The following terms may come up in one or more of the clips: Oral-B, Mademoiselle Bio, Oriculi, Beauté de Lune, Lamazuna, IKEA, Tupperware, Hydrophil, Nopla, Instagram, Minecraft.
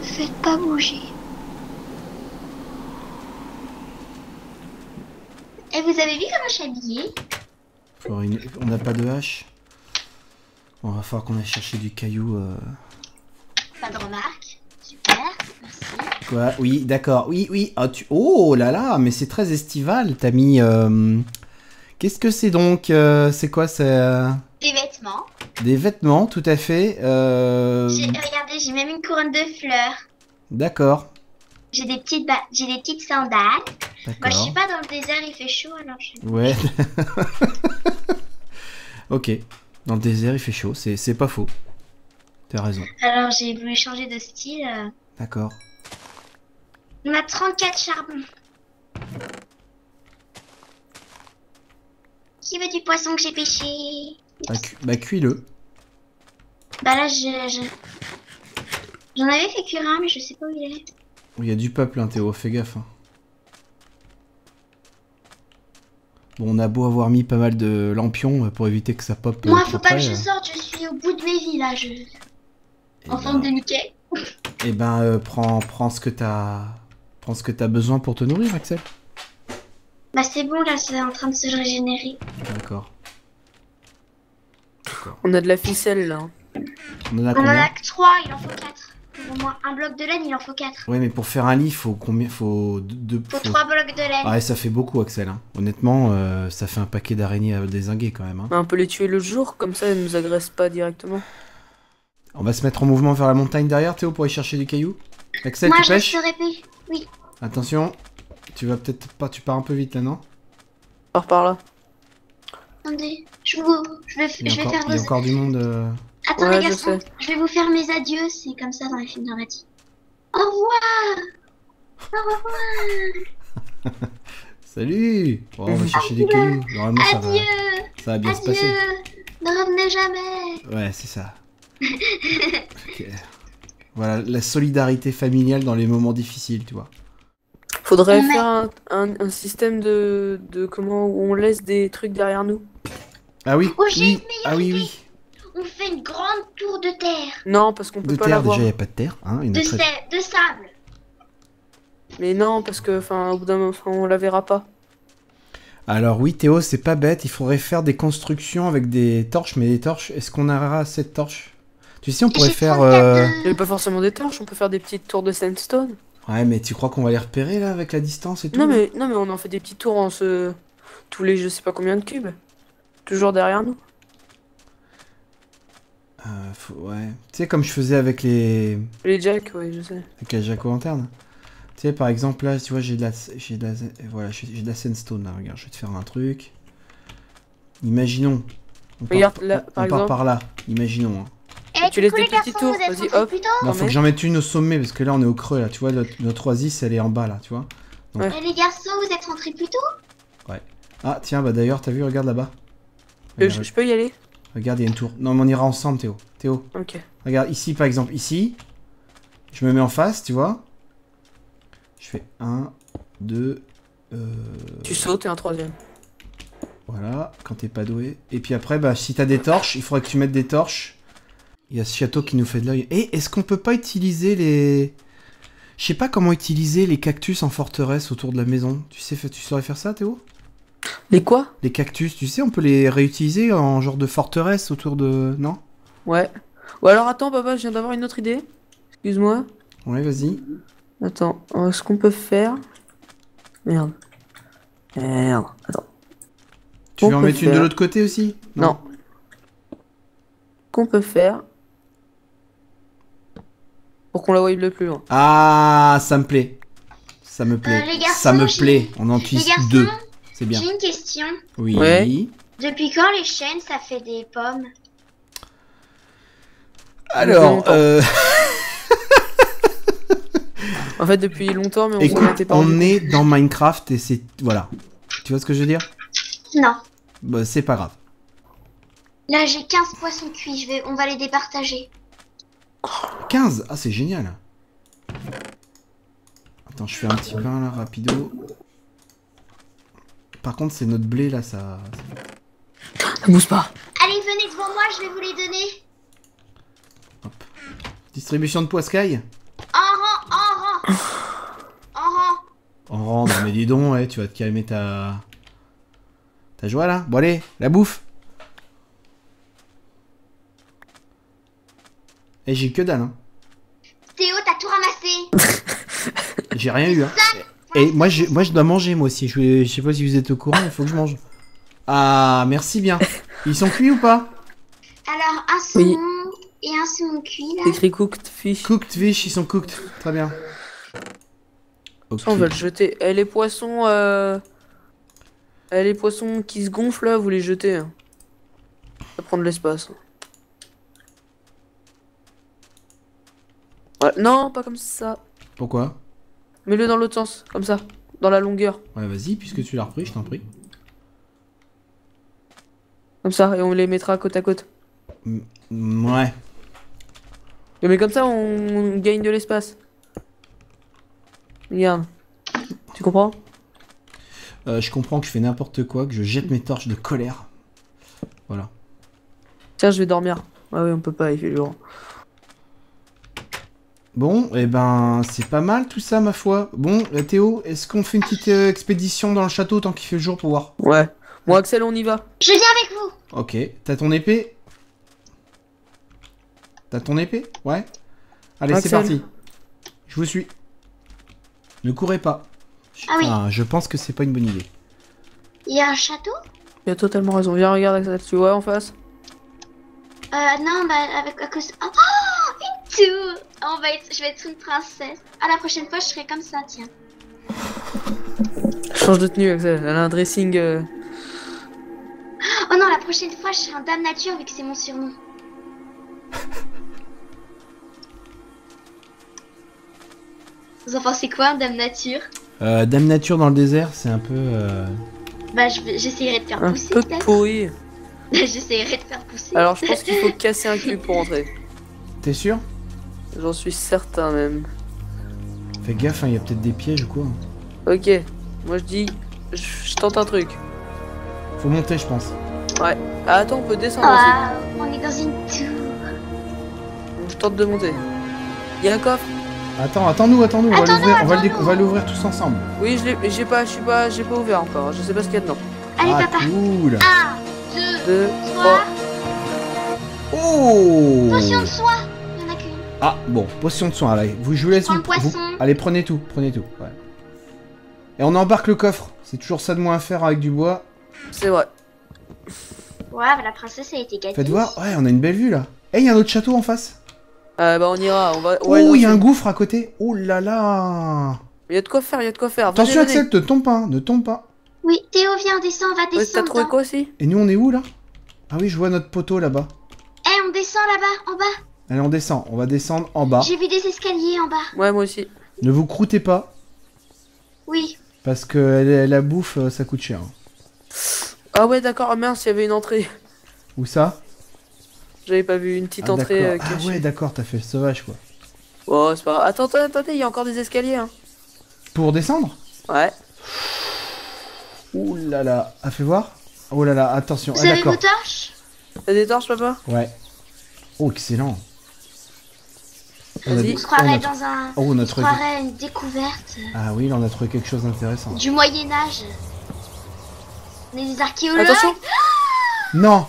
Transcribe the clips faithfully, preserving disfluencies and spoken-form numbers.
me faites pas bouger. Et vous avez vu comment je suis habillée? Une... On n'a pas de hache. On va falloir qu'on aille chercher du caillou. Euh... Pas de remarque. Super, merci. Quoi? Oui, d'accord. Oui, oui. Oh, tu... oh là là, mais c'est très estival. T'as mis. Euh... Qu'est-ce que c'est donc? euh, C'est quoi ça? Des vêtements. Des vêtements, tout à fait. Euh... Regardez, j'ai même une couronne de fleurs. D'accord. J'ai des petites ba... j'ai des petites sandales. Moi, je suis pas dans le désert, il fait chaud alors. Je... Ouais. Ok. Dans le désert, il fait chaud, c'est pas faux. T'as raison. Alors, j'ai voulu changer de style. D'accord. On a trente-quatre charbons. Qui veut du poisson que j'ai pêché? Bah, cu bah cuis-le. Bah là, je... J'en avais fait cuire un, mais je sais pas où il est. Il y a du peuple, hein, Théo, fais gaffe. Hein. Bon, on a beau avoir mis pas mal de lampions pour éviter que ça pop. Moi, faut pas que je sorte, je suis au bout de mes villages. En forme de Mickey. Eh ben, euh, prends, prends ce que t'as... Prends ce que t'as besoin pour te nourrir, Axel. Bah c'est bon, là, c'est en train de se régénérer. D'accord. On a de la ficelle, là. On en a, on en a que trois, il en faut quatre. Pour au moins un bloc de laine, il en faut quatre. Ouais, mais pour faire un lit, faut combien? Faut deux. Faut trois blocs de laine. Ah ouais, ça fait beaucoup, Axel. Hein. Honnêtement, euh, ça fait un paquet d'araignées à dézinguer quand même. Hein. On peut les tuer le jour, comme ça, elles nous agressent pas directement. On va se mettre en mouvement vers la montagne derrière, Théo, pour aller chercher du caillou. Axel, moi, tu pêches? Moi, je resterai plus. Oui. Attention, tu vas peut-être pas, tu pars un peu vite là, non? Pars par là. Attendez, je, vous... je vais, je vais encore... faire. Il y a encore du monde. Euh... Attends, ouais, les garçons, je, je vais vous faire mes adieux, c'est comme ça dans les films dramatiques. Au revoir! Au revoir! Salut! Oh, on va chercher adieu. Des cailloux. Normalement, ça va, ça va bien adieu. Se passer. Ne revenez jamais! Ouais, c'est ça. Okay. Voilà, la solidarité familiale dans les moments difficiles, tu vois. Faudrait mais... faire un, un, un système de, de. Comment? Où on laisse des trucs derrière nous. Ah oui? Oh, j'ai oui. Ah oui, idée. Oui! On fait une grande tour de terre. Non, parce qu'on peut de pas l'avoir. Déjà, il n'y a pas de terre. Hein, de, sa de sable. Mais non, parce que, enfin, au bout d'un moment, on la verra pas. Alors oui, Théo, c'est pas bête. Il faudrait faire des constructions avec des torches, mais des torches. Est-ce qu'on aura assez de torches? Tu sais, on pourrait faire. Euh... Il n'y a pas forcément des torches. On peut faire des petites tours de sandstone. Ouais, mais tu crois qu'on va les repérer là avec la distance et tout? Non, mais non, mais on en fait des petites tours en se tous les je sais pas combien de cubes. Toujours derrière nous. Euh, faut, ouais. Tu sais, comme je faisais avec les... Les jacks, ouais, je sais. Avec la jack lanterne. Tu sais, par exemple, là, tu vois, j'ai de la... J'ai de la... Voilà, j'ai de la sandstone, là, regarde, je vais te faire un truc. Imaginons. On regarde, part, là, par on part par là, imaginons. Hein. Et tu laisses des petits tours, vas-y, hop. Non, faut que j'en mette une au sommet, parce que là, on est au creux, là, tu vois, notre, notre oasis, elle est en bas, là, tu vois. Donc... Ouais. Et les garçons, vous êtes rentrés plus tôt? Ouais. Ah, tiens, bah d'ailleurs, t'as vu, regarde là-bas. Euh, je, je peux y aller? Regarde, il y a une tour. Non, mais on ira ensemble, Théo. Théo. Ok. Regarde, ici, par exemple, ici. Je me mets en face, tu vois. Je fais un, deux... Euh... Tu sautes et un troisième. Voilà, quand t'es pas doué. Et puis après, bah, si t'as des torches, il faudrait que tu mettes des torches. Il y a ce château qui nous fait de l'œil. Et est-ce qu'on peut pas utiliser les... Je sais pas comment utiliser les cactus en forteresse autour de la maison. Tu sais, tu saurais faire ça, Théo? Les quoi? Les cactus, tu sais, on peut les réutiliser en genre de forteresse autour de... Non? Ouais. Ou alors, attends, papa, je viens d'avoir une autre idée. Excuse-moi. Ouais, vas-y. Attends, euh, ce qu'on peut faire... Merde. Merde, attends. Tu veux en mettre une de l'autre côté aussi? Non. Non. Qu'on peut faire... Pour qu'on la voie le plus loin. Ah, ça me plaît. Ça me plaît. Euh, garçons, ça me plaît. On en utilise deux. J'ai une question. Oui. Ouais. Depuis quand les chênes, ça fait des pommes? Alors, euh... en fait, depuis longtemps, mais on s'en était pas. On est dans Minecraft et c'est... Voilà. Tu vois ce que je veux dire? Non. Bah, c'est pas grave. Là, j'ai quinze poissons cuits. Je vais... On va les départager. quinze? Ah, c'est génial. Attends, je fais un petit pain, là, rapido. Par contre, c'est notre blé, là, ça... Ça bouge pas. Allez, venez devant moi, je vais vous les donner. Hop. Distribution de poiscaille. Oh, Oh, non, mais dis donc, ouais, tu vas te calmer ta... ta joie, là. Bon, allez, la bouffe. Eh, j'ai que dalle, hein. Théo, t'as tout ramassé. J'ai rien eu, hein. Et moi, je, moi, je dois manger, moi aussi. Je, je sais pas si vous êtes au courant, il faut que je mange. Ah, merci bien. Ils sont cuits ou pas? Alors, un saumon oui. et un saumon cuit, là. C'est écrit cooked fish. Cooked fish, ils sont cooked. Très bien. Okay. On va le jeter. Eh, les poissons... Euh... Eh, les poissons qui se gonflent, là, vous les jetez. Ça va prendre l'espace. Ouais. Non, pas comme ça. Pourquoi? Mets-le dans l'autre sens, comme ça, dans la longueur. Ouais, vas-y, puisque tu l'as repris, je t'en prie. Comme ça, et on les mettra côte à côte. M ouais. Mais comme ça, on, on gagne de l'espace. Regarde. Tu comprends? euh, Je comprends que je fais n'importe quoi, que je jette mes torches de colère. Voilà. Tiens, je vais dormir. Ah oui, on peut pas, il fait jour. Bon, et eh ben, c'est pas mal tout ça, ma foi. Bon, Théo, est-ce qu'on fait une petite euh, expédition dans le château tant qu'il fait le jour pour voir? Ouais. Bon, Axel, on y va. Je viens avec vous. Ok. T'as ton épée? T'as ton épée? Ouais. Allez, c'est parti. Je vous suis. Ne courez pas. Ah oui. Ah, je pense que c'est pas une bonne idée. Il y a un château? Il a totalement raison. Viens, regarde, Axel, tu vois en face? Euh, non, bah, avec... Oh, une tour. On va être, je vais être une princesse. Ah, la prochaine fois, je serai comme ça, tiens. Change de tenue, Axel. Elle a un dressing. Euh... Oh non, la prochaine fois, je serai un dame nature vu que c'est mon surnom. Vous en pensez quoi, un dame nature? euh, Dame nature dans le désert, c'est un peu. Euh... Bah, j'essayerai je, de faire pousser. Un peu pourri. J'essayerai de faire pousser. Alors, je pense qu'il faut casser un cul pour entrer. T'es sûr? J'en suis certain même. Fais gaffe, hein, y a peut-être des pièges ou quoi. Ok, moi je dis, je, je tente un truc. Faut monter, je pense. Ouais. Ah, attends, on peut descendre ah, aussi. On est dans une tour. Je tente de monter. Y a un coffre. Attends, attends-nous, attends-nous. Attends on va l'ouvrir, on va l'ouvrir tous ensemble. Oui, je l'ai, j'ai pas, je suis pas, j'ai pas ouvert encore. Je sais pas ce qu'il y a dedans. Allez, ah, papa. Cool. Un, deux, deux trois. trois. Oh. Potion de soie. Ah bon, potion de soin, allez, vous, je vous laisse vous, vous, allez, prenez tout, prenez tout. Ouais. Et on embarque le coffre, c'est toujours ça de moins à faire avec du bois. C'est vrai. Ouais, la princesse a été gâtée. Faites voir, ouais, on a une belle vue là. Eh, hey, il y a un autre château en face. Euh, bah on ira, on va... Ouais, oh, il y a un gouffre à côté, oh là là. Il y a de quoi faire, il y a de quoi faire. Attention Axel, ne tombe pas, ne tombe pas. Oui, Théo, viens, descend, on va descendre. Ouais, t'as trouvé quoi aussi? Et nous, on est où là? Ah oui, je vois notre poteau là-bas. Eh, hey, on descend là-bas, en bas. Allez, on descend. On va descendre en bas. J'ai vu des escaliers en bas. Ouais, moi aussi. Ne vous croûtez pas. Oui. Parce que la bouffe, ça coûte cher. Ah ouais, d'accord. Mince, il y avait une entrée. Où ça? J'avais pas vu une petite ah, entrée. Euh, ah ouais, d'accord. T'as fait le sauvage, quoi. Oh, c'est pas grave. Attends, attendez, il y a encore des escaliers. Hein. Pour descendre? Ouais. Ouh là là. Ah, fais voir. Oh là là, attention. Vous ah, avez vos torches? T'as des torches, papa? Ouais. Oh, excellent. On, a... on se croirait oh, on a... dans un. Oh, on a trouvé... croirait une découverte. Ah oui, là on a trouvé quelque chose d'intéressant. Du Moyen-Âge. On est des archéologues. Attention. Ah non.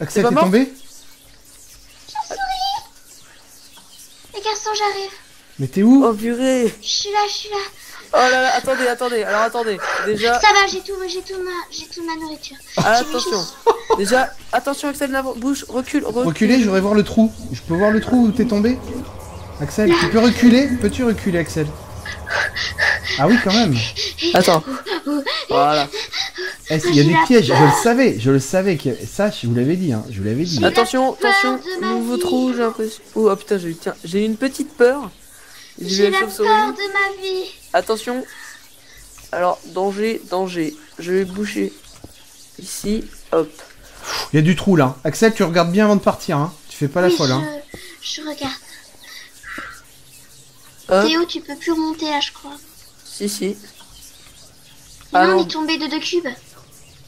Axel, t'es tombé? Chauve-souris. Les garçons, j'arrive. Mais t'es où? Oh, purée. Je suis là, je suis là. Oh là là, attendez, attendez. Alors attendez. Déjà. Ça va, j'ai tout, j'ai tout ma, j'ai tout ma nourriture. Ah, attention. Juste... Déjà, attention, Axel, bouge, recule, recule. Reculer, je voudrais voir le trou. Je peux voir le trou où t'es tombé? Axel, là. Tu peux reculer? Peux-tu reculer, Axel? Ah oui, quand même. Attends. Voilà. Eh, il y a des pièges, je le savais, je le savais. Qu'il y avait... Ça, je vous l'avais dit, hein, je vous l'avais dit. Attention, attention, nouveau trou, j'ai l'impression. Oh, oh putain, j'ai eu, tiens, j'ai une petite peur. J'ai la peur de ma vie. Attention. Alors, danger, danger. Je vais boucher. Ici, hop. Il y a du trou, là. Axel, tu regardes bien avant de partir, hein. Tu fais pas la oui, folle, je... hein. Je regarde. Hop. Théo, tu peux plus remonter là, je crois. Si, si. Ah non, on est tombé de deux cubes.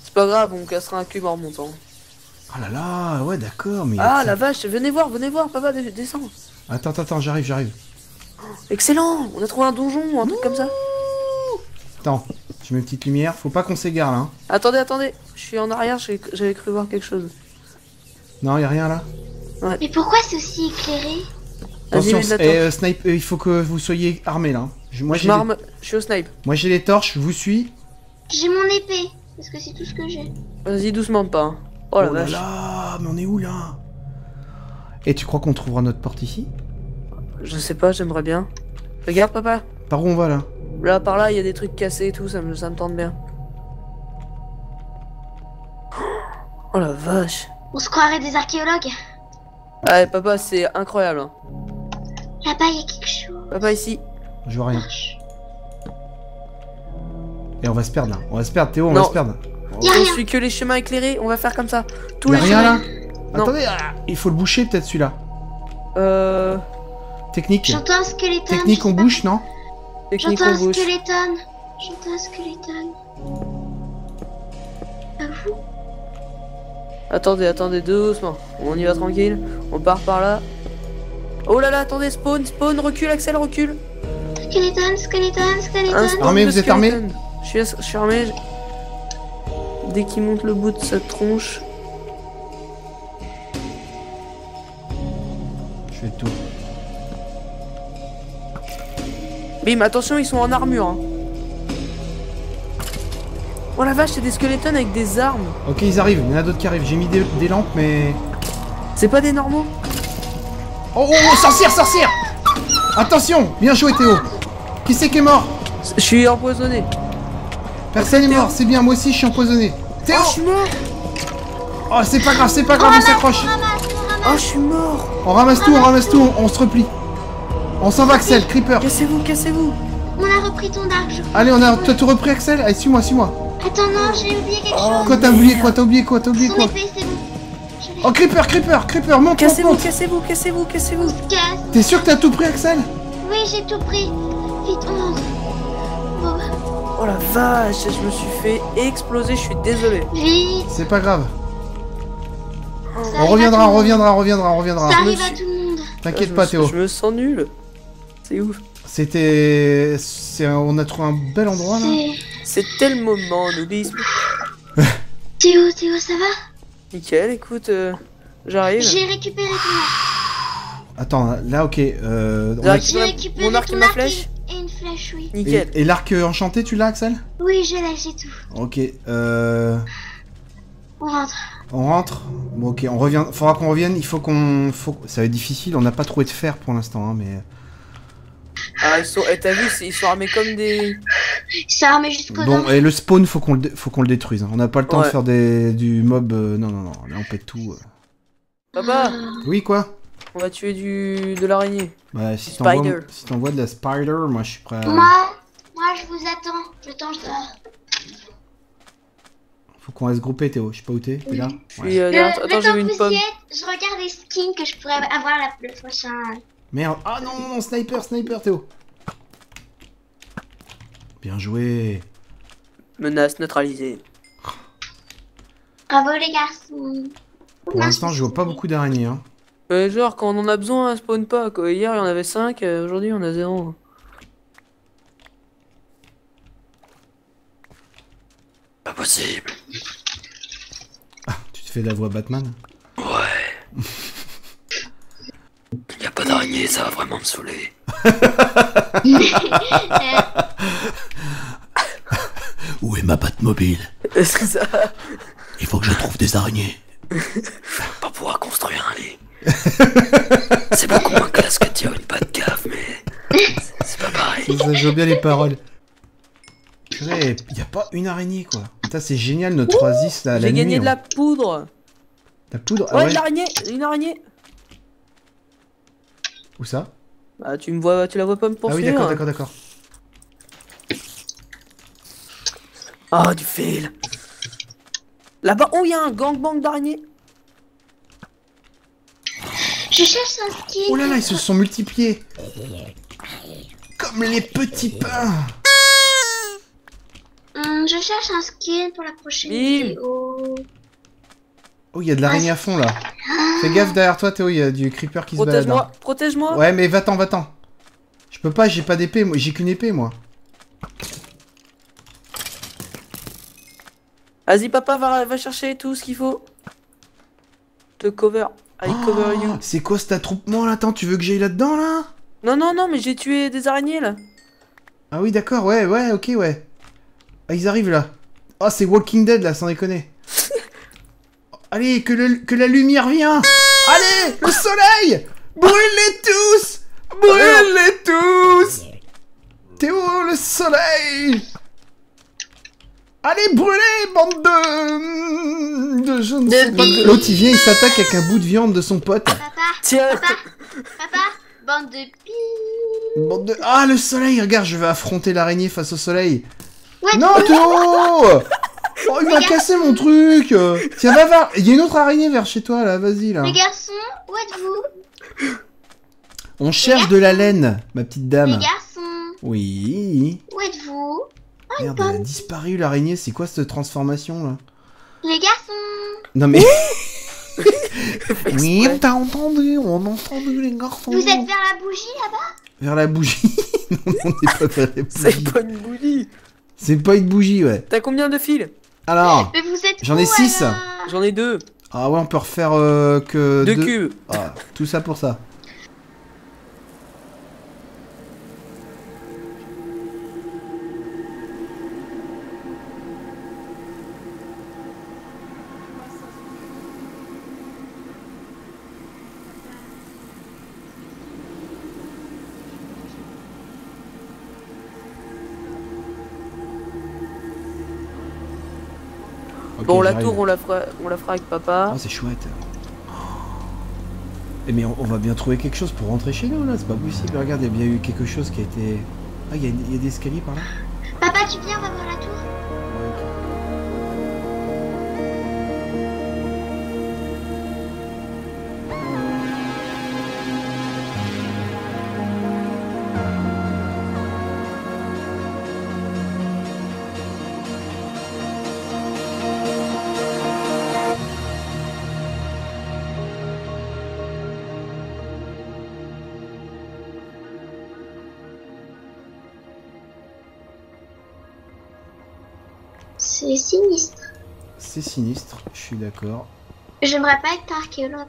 C'est pas grave, on cassera un cube en remontant. Ah là là, ouais, d'accord, mais... Ah, la vache, venez voir, venez voir, papa, descends. Attends, attends, j'arrive, j'arrive. Excellent, on a trouvé un donjon, un truc comme ça. Attends, j'ai mes petites lumières. Faut pas qu'on s'égare là. Hein. Attendez, attendez. Je suis en arrière, j'avais cru voir quelque chose. Non, y'a rien là. Ouais. Mais pourquoi c'est aussi éclairé? Attention, et, euh, snipe, euh, il faut que vous soyez armés là. Moi, je m'arme, les... je suis au snipe. Moi j'ai les torches, je vous suis. J'ai mon épée, parce que c'est tout ce que j'ai. Vas-y doucement pas. Oh la oh vache. Là, mais on est où là? Et tu crois qu'on trouvera notre porte ici? Je sais pas, j'aimerais bien. Regarde papa. Par où on va là? Là, par là, il y a des trucs cassés et tout, ça me, ça me tente bien. Oh la vache. On se croirait des archéologues. Allez papa, c'est incroyable. Là-bas, il y a quelque chose. Papa, ici. Je vois rien. Et on va se perdre là. On va se perdre, Théo, on non. va se perdre. On ne suit que les chemins éclairés, on va faire comme ça. Tous les rien chemins... là. Non. Attendez, ah, il faut le boucher peut-être celui-là. Euh... Technique. J'entends un squeletton. Technique, on bouche, non? J'entends un squeletton. J'entends un squeletton. À vous. Attendez, attendez, doucement. On y va tranquille. On part par là. Oh là là, attendez, spawn, spawn, recule, Axel, recule. Skeleton, skeleton, skeleton. Armé, vous êtes armé? Je suis, je suis armé. Dès qu'il monte le bout de sa tronche. Je fais tout. Bim, attention, ils sont en armure. Hein. Oh la vache, c'est des skeletons avec des armes. Ok, ils arrivent, il y en a d'autres qui arrivent. J'ai mis des, des lampes, mais. C'est pas des normaux? Oh, oh, oh, sorcière, sorcière! Attention! Bien joué, Théo! Qui c'est qui est mort? Je suis empoisonné. Personne n'est mort, c'est bien, moi aussi je suis empoisonné. Théo! Oh, je suis mort! Oh, c'est pas grave, c'est pas grave, on s'accroche. Oh, je suis mort! On ramasse tout, on ramasse tout, on se replie. On s'en va, Axel, Creeper. Cassez-vous, cassez-vous! On a repris ton argent. Allez, on a. T'as tout repris, Axel? Allez, suis-moi, suis-moi. Attends, non, j'ai oublié quelque chose. Quoi, t'as oublié quoi? T'as oublié quoi? T'as oublié quoi? Oh Creeper, Creeper, Creeper, monte, cassez-vous, monte, monte. Cassez-vous, cassez-vous, cassez-vous. T'es sûr que t'as tout pris, Axel? Oui, j'ai tout pris. Vite, on monte. Oh. Oh la vache, je me suis fait exploser, je suis désolé. Vite. C'est pas grave. Ça on reviendra, on reviendra, on reviendra, on reviendra. Ça arrive suis... à tout le monde. T'inquiète pas, Théo. Je me sens nul. C'est ouf. C'était... Un... On a trouvé un bel endroit, là. C'était le moment, nous disons. Théo, Théo, ça va? Nickel, écoute, euh, j'arrive. J'ai récupéré ton... Attends, là, ok. Euh, j'ai récupéré mon arc et ma flèche. Et une flèche, oui. Nickel. Et, et l'arc enchanté, tu l'as, Axel? Oui, je l'ai, j'ai tout. Ok, euh... On rentre. On rentre? Bon, ok, on revient. Faudra qu'on revienne, il faut qu'on... Faut... Ça va être difficile, on n'a pas trouvé de fer pour l'instant, hein, mais... Ah, ils sont... Eh, t'as vu, ils sont armés comme des... Ils sont armés jusqu'au bon, nom. Et le spawn, faut qu'on le, dé... faut qu'on le détruise. Hein. On n'a pas le temps ouais. de faire des... du mob... Euh... Non, non, non, là on pète tout. Euh... Papa. Oui, quoi? On va tuer du... de l'araignée. Bah, si t'envoies si de la spider, moi je suis prêt à... Moi, moi je vous attends. Je t'en Faut qu'on reste groupé, Théo. Je sais pas où t'es, t'es là ouais. suis, euh, le, attends, j'ai vu une pomme. Je regarde les skins que je pourrais avoir la... le prochain... Merde. Ah non, non, non, sniper, sniper, Théo. Bien joué. Menace neutralisée. Bravo les garçons. Pour l'instant, je vois pas beaucoup d'araignées. Hein. Euh, genre, quand on en a besoin, hein, spawn pas. Quoi. Hier, il y en avait cinq, euh, aujourd'hui, on a zéro. Pas possible. Ah, tu te fais de la voix Batman? Ouais. Y'a pas d'araignée, ça va vraiment me saouler. Où est ma Batmobile? C'est ça. Il faut que je trouve des araignées. Pas pouvoir construire un lit. C'est beaucoup moins classe que de tirer une patte cave, mais c'est pas pareil. Ça joue bien les paroles. Ouais, y a pas une araignée quoi. Putain, c'est génial notre oasis là. J'ai gagné nuit, de la poudre. La poudre. Ouais, ah ouais. Une araignée, une araignée. Où ça? Bah tu me vois, tu la vois pas me poursuivre. Ah oui d'accord, d'accord, d'accord. Ah oh, du fil. Là-bas, oh y'a un gangbang d'araignées. Je cherche un skin. Oh là là, ils se sont multipliés. Comme les petits pains. Mmh, je cherche un skin pour la prochaine Bim. vidéo. Oh, il y a de l'araignée à fond là. Fais gaffe derrière toi, Théo, il y a du creeper qui protège se balade. Protège-moi, protège-moi. Ouais, mais va-t'en, va-t'en. Je peux pas, j'ai pas d'épée, j'ai qu'une épée moi. Vas-y papa, va, va chercher tout ce qu'il faut. Te cover. I oh, cover you. C'est quoi cet attroupement là? Attends, tu veux que j'aille là-dedans là? Non, non, non, mais j'ai tué des araignées là. Ah oui, d'accord, ouais, ouais, ok, ouais. Ah, ils arrivent là. Oh, c'est Walking Dead là, sans déconner. Allez, que, le, que la lumière vient. Allez, le soleil. Brûlez tous. Brûlez tous. T'es où le soleil? Allez, brûlez, bande de... de je ne sais pas. L'autre, il vient, il s'attaque avec un bout de viande de son pote. Papa, tiens. Papa, papa, bande de pi... Bande de... Ah, le soleil, regarde, je vais affronter l'araignée face au soleil. Ouais, non, Théo. Oh, il m'a cassé mon truc. Tiens, va voir, il y a une autre araignée vers chez toi, là, vas-y, là. Les garçons, où êtes-vous? On cherche de la laine, ma petite dame. Les garçons. Oui. Où êtes-vous? Merde, elle a disparu l'araignée, c'est quoi cette transformation là? Les garçons! Non mais... oui, on t'a entendu, on a entendu les garçons! Vous êtes vers la bougie là-bas? Vers la bougie? Non, on n'est pas vers la bougie. C'est pas une bougie! C'est pas une bougie, ouais. T'as combien de fils? Alors, j'en ai six. J'en ai deux. Ah ouais, on peut refaire euh, que... Deux, deux cubes. Ah, tout ça pour ça. Bon, okay, la tour, on la, fera, on la fera avec papa. Oh, c'est chouette. Oh. Mais on, on va bien trouver quelque chose pour rentrer chez nous, là. C'est pas possible. Regarde, il y a bien eu quelque chose qui a été... Ah, il y, y a des escaliers par là. Papa, tu viens, on va voir la tour. C'est sinistre. C'est sinistre, je suis d'accord. J'aimerais pas être archéologue.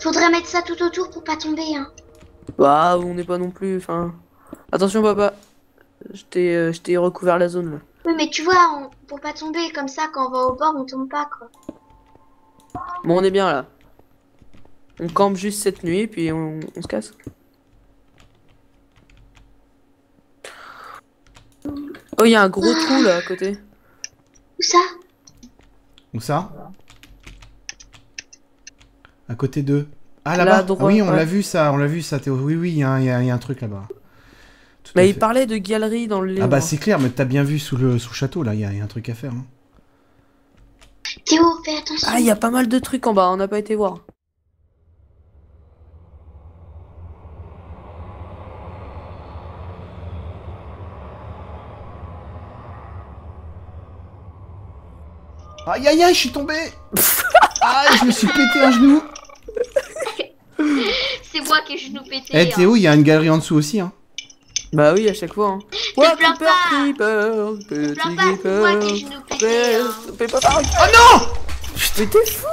Faudrait mettre ça tout autour pour pas tomber, hein. Bah, on n'est pas non plus, enfin... Attention, papa. Je t'ai recouvert la zone, là. Oui, mais tu vois, on... pour pas tomber, comme ça, quand on va au bord, on tombe pas, quoi. Bon, on est bien, là. On campe juste cette nuit, puis on, on se casse. Oh, il y a un gros trou, là, à côté. Où ça? Où ça? À côté d'eux. Ah là-bas là, ah, oui, on ouais. l'a vu ça, on l'a vu ça, Théo. Oui, oui, il y, y, y a un truc là-bas. Mais il fait. parlait de galerie dans le... Ah bah c'est clair, mais t'as bien vu sous le, sous le château, là, il y, y a un truc à faire. Hein. Théo, fais attention. Ah, il y a pas mal de trucs en bas, on n'a pas été voir. Aïe aïe aïe, je suis tombé. Aïe, je me suis pété un genou. C'est moi qui ai genou pété. Eh hey, Théo, hein. Il y a une galerie en dessous aussi, hein. Bah oui, à chaque fois. Hein. Te ouais, pleure pas. Creeper, te pleure pas, c'est moi qui ai genou pété. Hein. Oh non, mais t'es fou.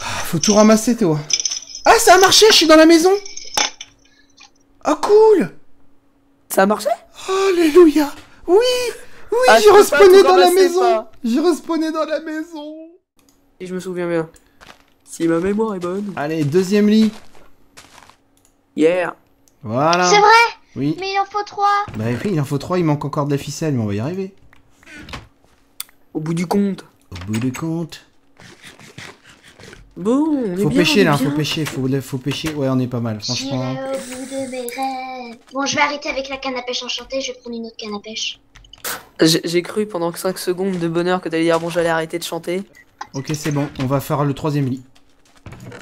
Faut tout ramasser, Théo. Ah, ça a marché, je suis dans la maison. Oh cool. Ça a marché? Alléluia. Oui. Oui, ah, j'ai respawné dans la maison. J'ai respawné dans la maison. Et je me souviens bien. Si ma mémoire est bonne. Allez, deuxième lit. Yeah. Voilà. C'est vrai. Oui. Mais il en faut trois. Bah oui, il en faut trois. Il manque encore de la ficelle, mais on va y arriver. Au bout du compte. Au bout du compte. Bon, on est faut bien, pêcher on est là, bien. faut pêcher, faut, faut pêcher. Ouais, on est pas mal, franchement. J'irai au bout de mes rêves. Bon, je vais arrêter avec la canne à pêche enchantée. Je vais prendre une autre canne à pêche. J'ai cru pendant que cinq secondes de bonheur que t'allais dire bon, j'allais arrêter de chanter. Ok, c'est bon, on va faire le troisième lit.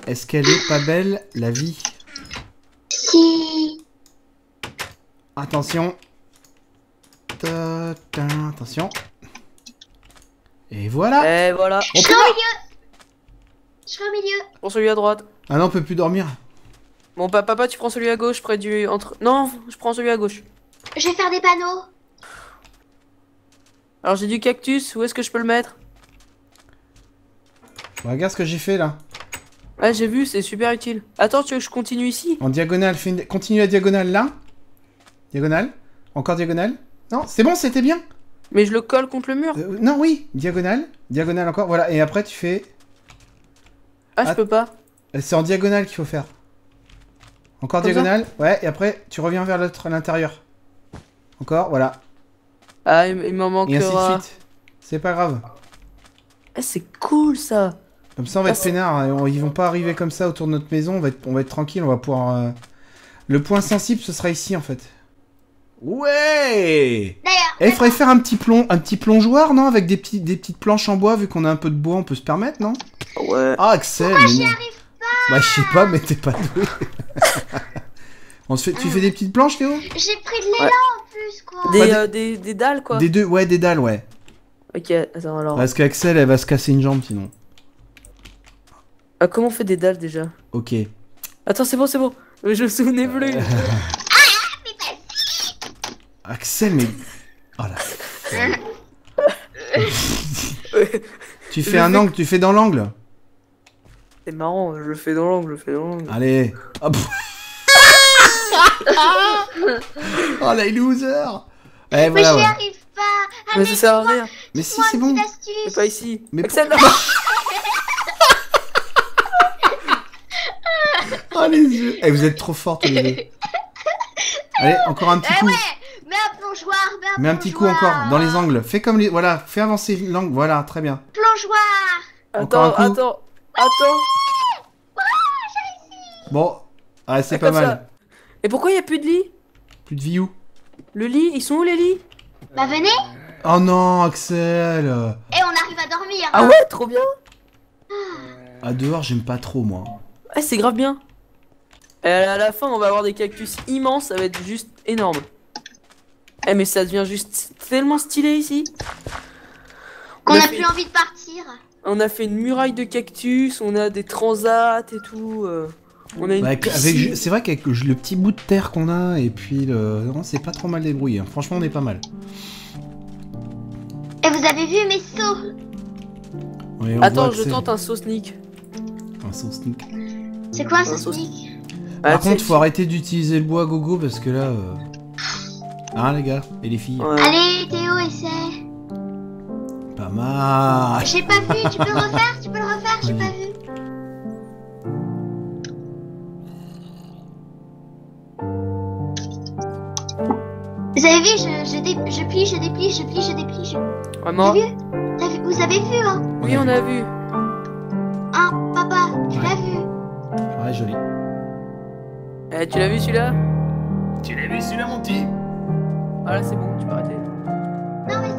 Est-ce qu'elle est pas belle, la vie? Si. Attention. Ta -ta, attention. Et voilà. Et voilà. Je suis au milieu. Je suis au milieu. Prends celui à droite. Ah non, on peut plus dormir. Bon, bah, papa, tu prends celui à gauche près du... entre. Non, je prends celui à gauche. Je vais faire des panneaux. Alors j'ai du cactus, où est-ce que je peux le mettre? Bah, regarde ce que j'ai fait là. Ouais, j'ai vu, c'est super utile. Attends, tu veux que je continue ici? En diagonale, fais une... continue la diagonale là. Diagonale. Encore diagonale. Non, c'est bon, c'était bien. Mais je le colle contre le mur. Euh, non, oui, diagonale. Diagonale encore, voilà. Et après, tu fais... Ah, Att... je peux pas. C'est en diagonale qu'il faut faire. Encore comme diagonale. Ouais, et après, tu reviens vers l'intérieur. Encore, voilà. Ah, il m'en manque. Et ainsi de suite. C'est pas grave. Ah, c'est cool, ça. Comme ça, on va ah, être peinard. Hein. Ils vont pas arriver comme ça autour de notre maison. On va être, on va être tranquille. On va pouvoir... Euh... Le point sensible, ce sera ici, en fait. Ouais. Eh, il faudrait faire un petit plomb, un petit plongeoir, non? Avec des, petits, des petites planches en bois, vu qu'on a un peu de bois, on peut se permettre, non? Ouais. Ah, Axel. Moi, j'y arrive pas. Bah, je sais pas, mais t'es pas doué. On se fait, tu fais des petites planches, Théo? J'ai pris de l'élan, ouais. En plus, quoi. Des, euh, des, des dalles, quoi. Des deux, ouais, des dalles, ouais. Ok, attends, alors... Parce qu'Axel, elle va se casser une jambe, sinon. Ah, comment on fait des dalles, déjà? Ok. Attends, c'est bon, c'est bon. Je me souvenais plus. Axel, mais... Oh là. Tu fais un angle, tu fais dans l'angle. C'est marrant, je le fais dans l'angle, je le fais dans l'angle. Allez. Hop. Oh les losers. Mais j'y arrive pas. Mais ça sert à rien. Mais si, c'est bon. Mais pas ici. Axel, non. Oh les yeux. Eh, vous êtes trop fortes les deux. Allez, encore un petit coup. Plongeoir, ben mais un plongeoir. Petit coup encore, dans les angles. Fais comme les... Voilà, fais avancer l'angle. Voilà, très bien. Plongeoir. Attends, encore un coup. Attends, oui attends. Oh, j'ai réussi. Bon, ah, c'est pas mal. Ça. Et pourquoi il n'y a plus de lit? Plus de vie où? Le lit, ils sont où les lits? Bah venez. Oh non, Axel. Et on arrive à dormir. Ah hein. Ouais, trop bien. Ah dehors, j'aime pas trop, moi. Ah, c'est grave bien. Et à la fin, on va avoir des cactus immenses, ça va être juste énorme. Eh hey, mais ça devient juste tellement stylé ici. Qu'on a, a plus fait... envie de partir. On a fait une muraille de cactus, on a des transats et tout. Euh... On a une ouais, piscine. C'est vrai qu'avec le petit bout de terre qu'on a et puis le... Non, c'est pas trop mal débrouillé. Hein. Franchement, on est pas mal. Et vous avez vu mes sauts? Ouais, attends, je tente un saut sneak. Un saut sneak. C'est quoi un, un saut sneak, sneak. Par ah, contre, faut arrêter d'utiliser le bois à gogo parce que là... Euh... Hein les gars et les filles. Ouais. Allez Théo essaie. Pas mal. J'ai pas vu, tu peux le refaire, tu peux le refaire, j'ai pas vu. Vous avez vu, je, je, dé, je plie, je déplie, je plie, je déplie, je... Vraiment? T'as vu, t'as vu? Vous avez vu hein? Oui on a vu. Hein papa, tu l'as vu? Ouais joli. Eh tu l'as vu celui-là? Tu l'as vu celui-là mon petit? Ah là c'est bon, tu peux arrêter. Non, mais...